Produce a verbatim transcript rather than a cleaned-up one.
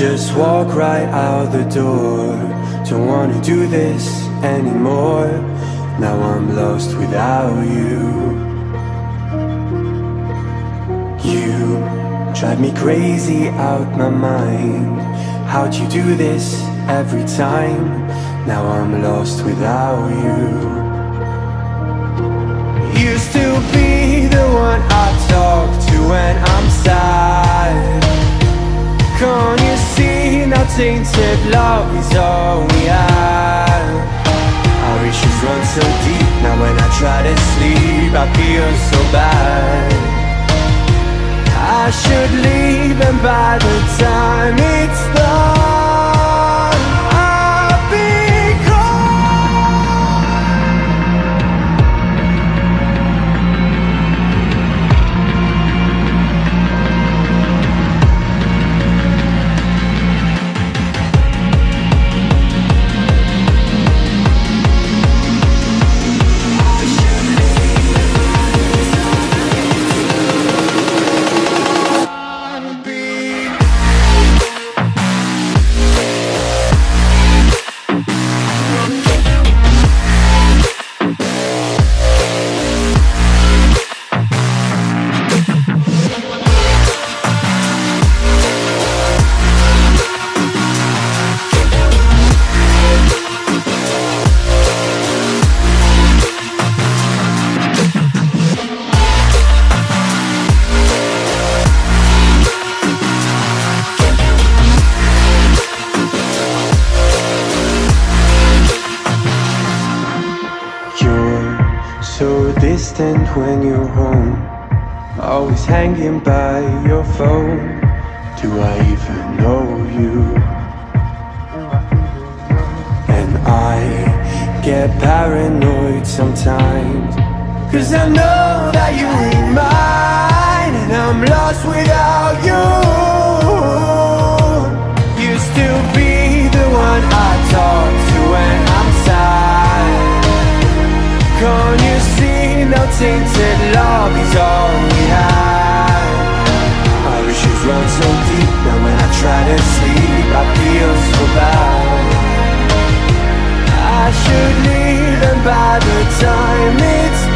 just walk right out the door. Don't wanna do this anymore. Now I'm lost without you. You drive me crazy out my mind. How'd you do this every time? Now I'm lost without you. Used to be the one I talk to when I'm sad. Can't you see now tainted love is all we have? Our issues run so deep, now when I try to sleep I feel so bad. I should leave, and by the time it's done I'll be when you're home, always hanging by your phone. Do I even know you? And I get paranoid sometimes, cause I know that you ain't mine, and I'm lost without you. Used to be the one I talk to when I'm sad. Can't you see? Now tainted love is all we have. Our issues run so deep, now when I try to sleep I feel so bad. I should leave, and by the time it's